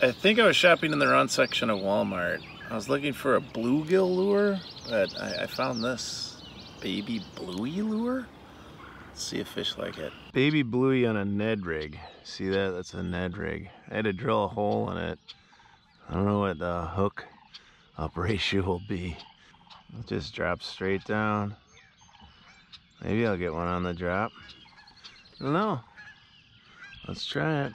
I think I was shopping in the wrong section of Walmart. I was looking for a bluegill lure, but I found this baby Bluey lure. Let's see if fish like it. Baby Bluey on a Ned rig. See that? That's a Ned rig. I had to drill a hole in it. I don't know what the hook up ratio will be. It just drops straight down. Maybe I'll get one on the drop. I don't know. Let's try it.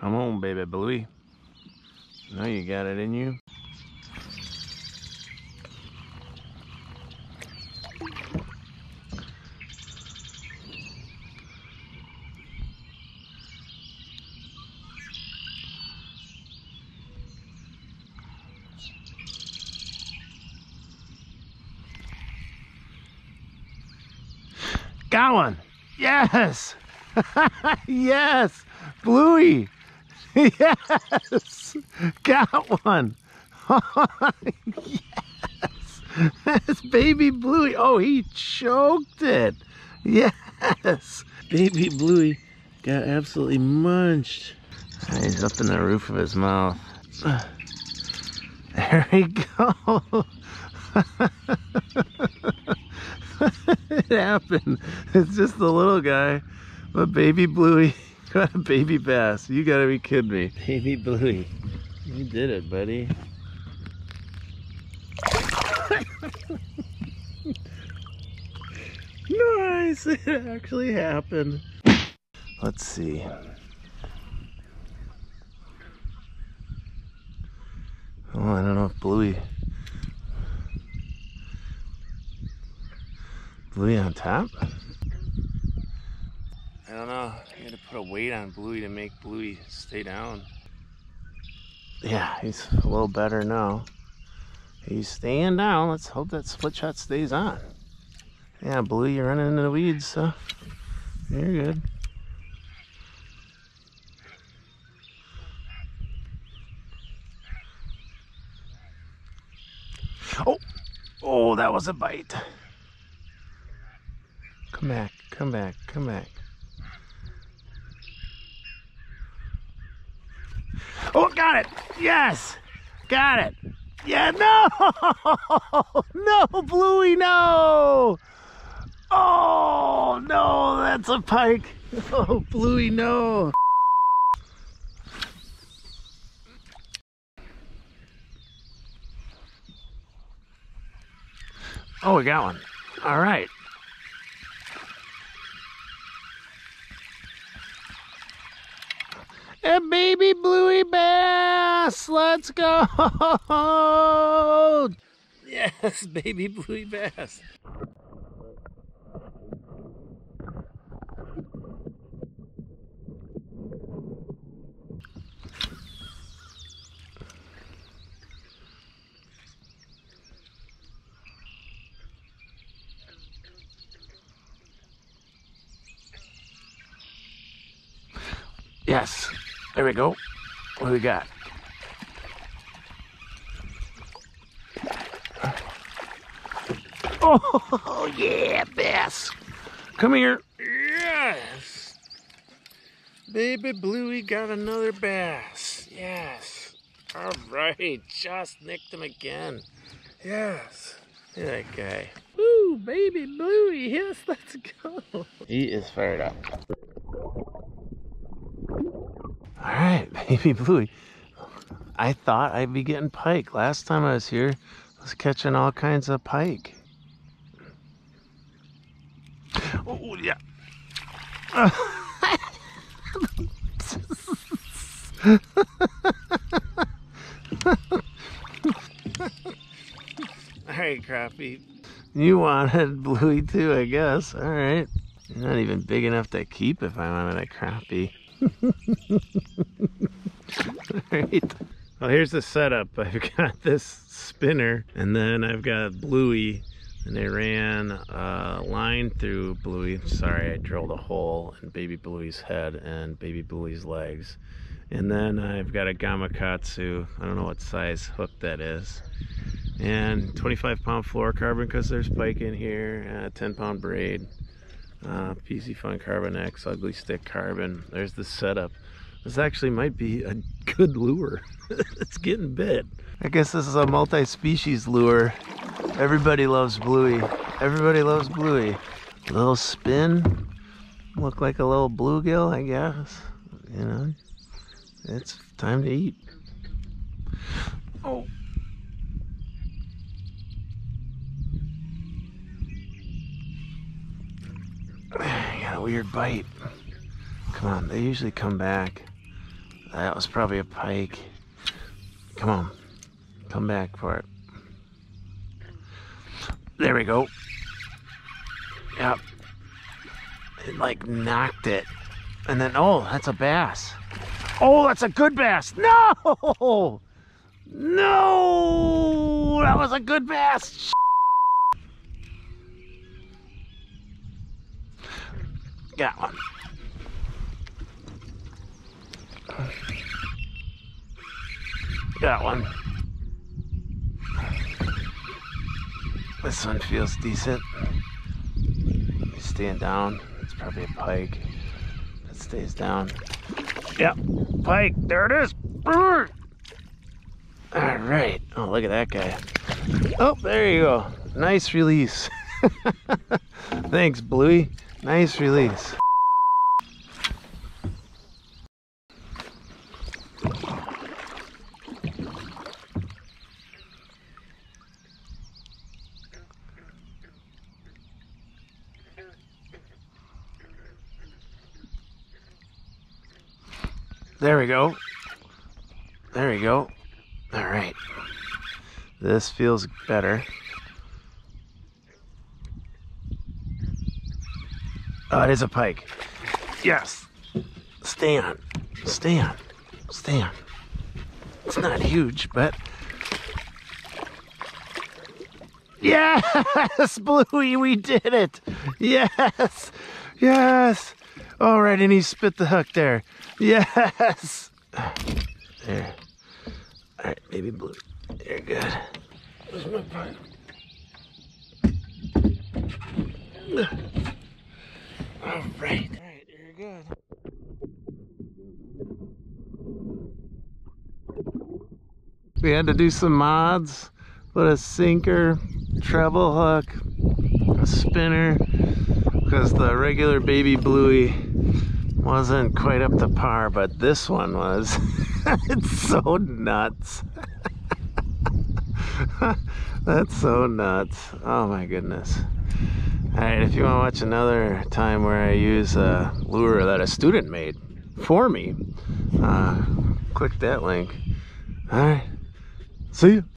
Come on, baby Bluey. I know you got it in you. Got one. Yes. Yes. Bluey. Yes! Got one! Yes! That's baby Bluey. Oh, he choked it! Yes! Baby Bluey got absolutely munched. He's up in the roof of his mouth. There we go! It happened. It's just the little guy, but baby Bluey. Got a baby bass. You gotta be kidding me. Baby Bluey. You did it, buddy. Nice! It actually happened. Let's see. Oh, I don't know if Bluey on top? I don't know. I had to put a weight on Bluey to make Bluey stay down. Yeah, he's a little better now. He's staying down. Let's hope that split shot stays on. Yeah, Bluey, you're running into the weeds, so you're good. Oh! Oh, that was a bite. Come back, come back, come back. Oh, got it! Yes! Got it! Yeah, no! No, Bluey, no! Oh, no, that's a pike. Oh, Bluey, no. Oh, we got one. All right. A baby Bluey bass! Let's go! Yes, baby Bluey bass. Yes. There we go. What do we got? Oh, yeah, bass. Come here. Yes. Baby Bluey got another bass. Yes. All right. Just nicked him again. Yes. Look at that guy. Woo, baby Bluey. Yes, let's go. He is fired up. All right, baby Bluey. I thought I'd be getting pike. Last time I was here, I was catching all kinds of pike. Oh, yeah. All right, crappie. You wanted Bluey too, I guess. All right. You're not even big enough to keep if I wanted a crappie. Alright. Well, here's the setup. I've got this spinner and then I've got Bluey, and I ran a line through Bluey. Sorry, I drilled a hole in baby Bluey's head and baby Bluey's legs, And then I've got a Gamakatsu, I don't know what size hook that is. And 25-pound fluorocarbon because there's pike in here, 10-pound braid, PC Fun Carbon X, Ugly Stick Carbon. There's the setup. This actually might be a good lure. It's getting bit. I guess this is a multi-species lure. Everybody loves Bluey. Everybody loves Bluey. A little spin. Look like a little bluegill, I guess. You know, it's time to eat. Oh. I got a weird bite. Come on, they usually come back. That was probably a pike. Come on, come back for it. There we go. Yep. It like knocked it. And then, oh, that's a bass. Oh, that's a good bass. No! No! That was a good bass. Got one. Got one. This one feels decent. You stand down. It's probably a pike. It stays down. Yep, pike. There it is. All right. Oh, look at that guy. Oh, there you go. Nice release. Thanks, Bluey. Nice release. There we go. There we go. All right. This feels better. Oh, it is a pike. Yes. Stay on. Stay on. Stay on. It's not huge, but... Yes, Bluey, we did it. Yes. Yes. All right, and he spit the hook there. Yes! There. Alright, baby Blue. You're good. Where's my pike? Alright. Alright, you're good. We had to do some mods. Put a sinker, treble hook, a spinner, because the regular baby Bluey wasn't quite up to par, but this one was. It's so nuts. That's so nuts. Oh my goodness. Alright, if you want to watch another time where I use a lure that a student made for me, click that link. Alright, see ya.